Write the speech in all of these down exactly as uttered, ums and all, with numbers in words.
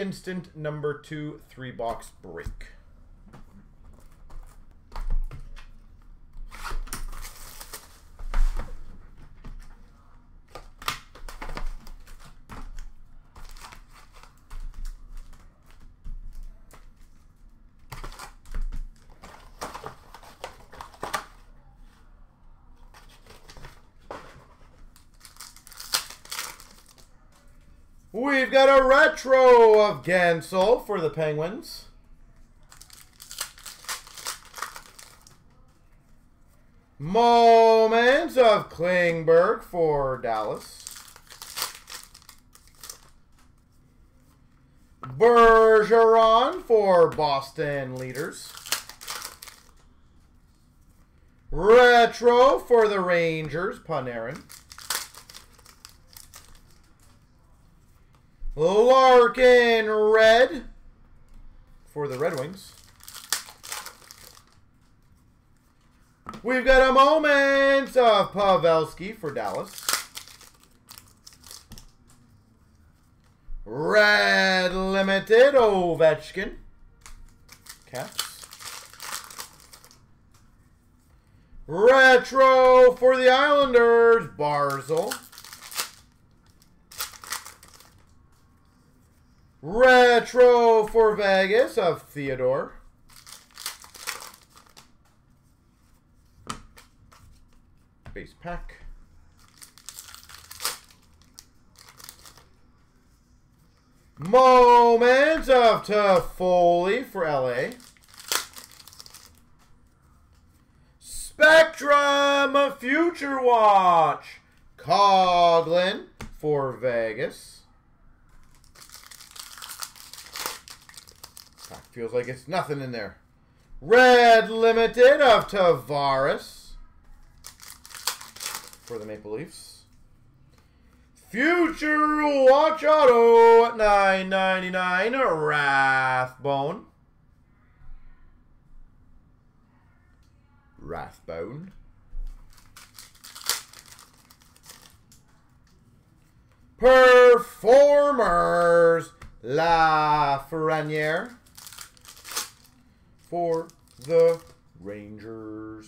instant number two, three box break. We've got a retro of Guentzel for the Penguins. Moments of Klingberg for Dallas. Bergeron for Boston Leaders. Retro for the Rangers, Panarin. Larkin red for the Red Wings. We've got a moment of Pavelski for Dallas. Red limited Ovechkin. Caps. Retro for the Islanders, Barzal. Retro for Vegas of Theodore. Base pack. Moments of Toffoli for L A. Spectrum Future Watch. Coghlan for Vegas. Feels like it's nothing in there. Red limited of Tavares for the Maple Leafs. Future Watch Auto at nine ninety-nine. Rathbone. Rathbone. Performers. Lafreniere. For the Rangers.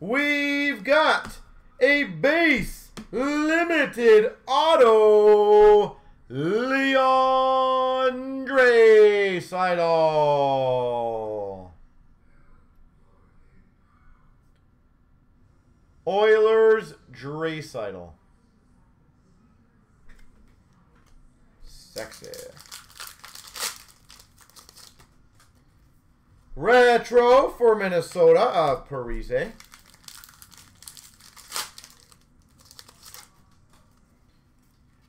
We've got a base limited auto Leon Dreisaitl. Oilers Dreisaitl. Sexy. Retro for Minnesota of Parise.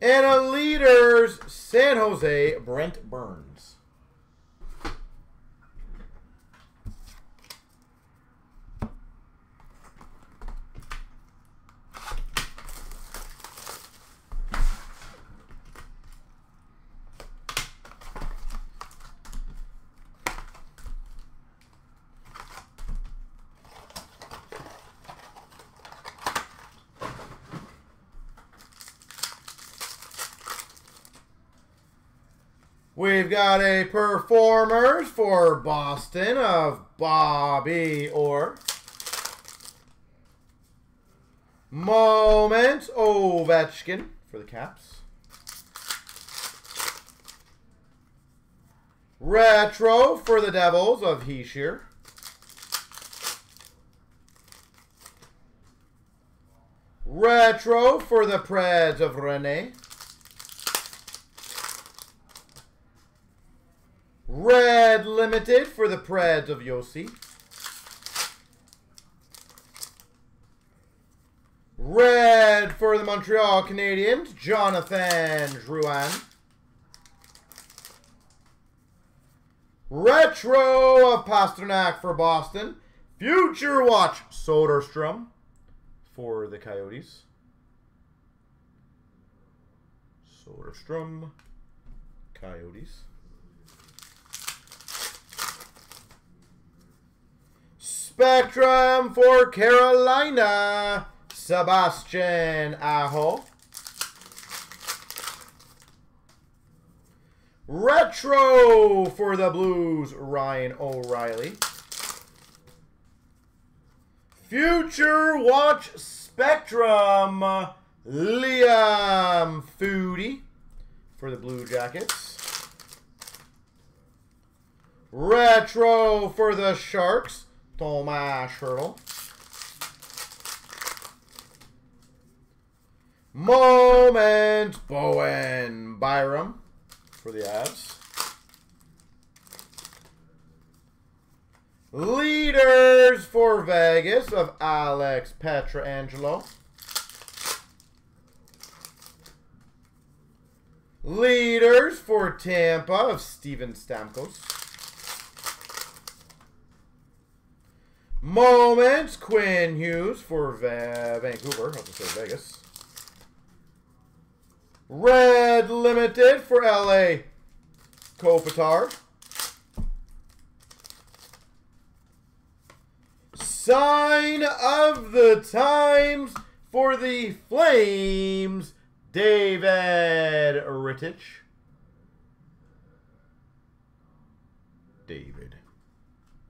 And a Leaders San Jose, Brent Burns. We've got a Performers for Boston of Bobby Orr. Moments Ovechkin for the Caps. Retro for the Devils of Heshir. Retro for the Preds of Rene. Red limited for the Preds of Yossi. Red for the Montreal Canadiens, Jonathan Drouin. Retro of Pasternak for Boston. Future Watch Soderstrom for the Coyotes. Soderstrom, Coyotes. Spectrum for Carolina, Sebastian Aho. Retro for the Blues, Ryan O'Reilly. Future Watch Spectrum, Liam Foodie for the Blue Jackets. Retro for the Sharks, Tomas Hurdle. Moment, Bowen Byram for the Avs. Leaders for Vegas of Alex Petrangelo. Leaders for Tampa of Steven Stamkos. Moments, Quinn Hughes for Va Vancouver, I was gonna say Vegas. Red Limited for L A, Kopitar. Sign of the Times for the Flames, David Rittich. David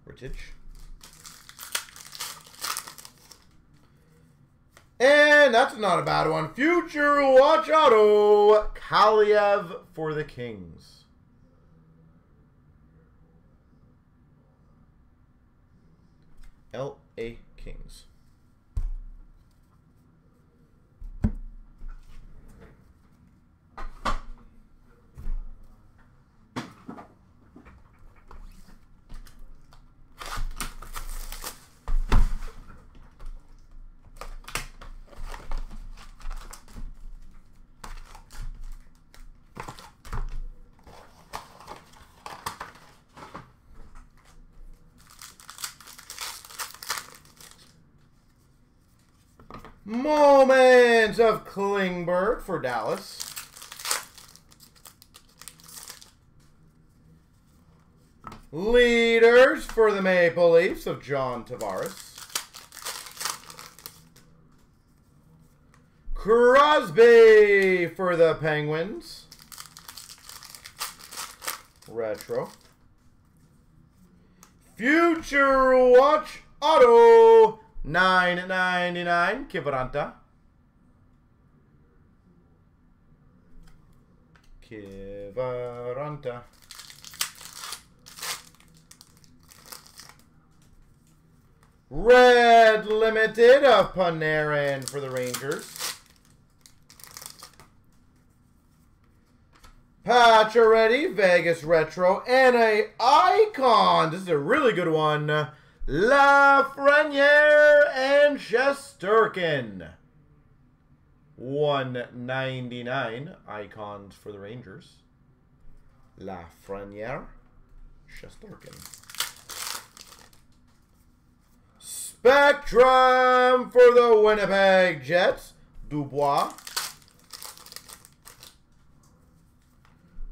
Rittich. And that's not a bad one. Future Watch Auto, Kaliev for the Kings. L A Kings. Moments of Klingberg for Dallas. Leaders for the Maple Leafs of John Tavares. Crosby for the Penguins. Retro. Future Watch Auto. nine ninety-nine, Kivaranta. Kivaranta. Red Limited of Panarin for the Rangers. Pacioretty, Vegas Retro, and a Icon. This is a really good one. Lafreniere and Shesterkin. one ninety-nine Icons for the Rangers. Lafreniere, Shesterkin. Spectrum for the Winnipeg Jets, Dubois.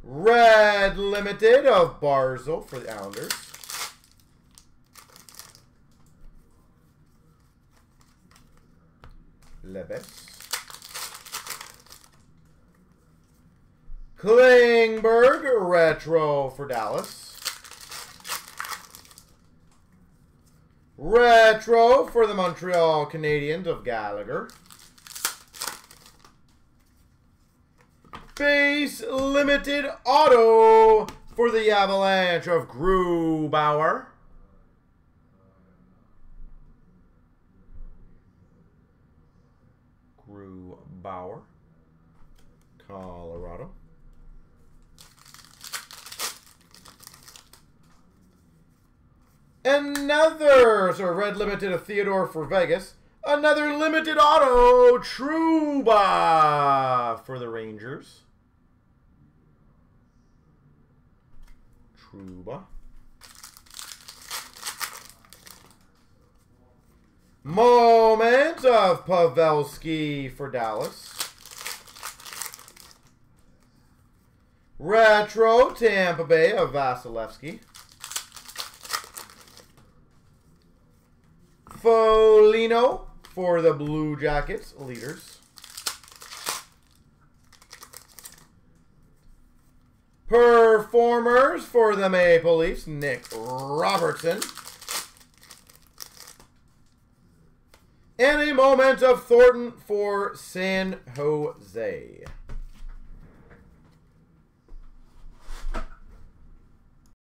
Red Limited of Barzal for the Islanders. Levis. Klingberg Retro for Dallas. Retro for the Montreal Canadiens of Gallagher. Base Limited Auto for the Avalanche of Grubauer. Bauer, Colorado. Another, so Red Limited of Theodore for Vegas. Another Limited Auto, Trouba for the Rangers. Trouba. Moment of Pavelski for Dallas. Retro Tampa Bay of Vasilevsky. Foligno for the Blue Jackets, Leaders. performers for the Maple Leafs, Nick Robertson. And a moment of Thornton for San Jose.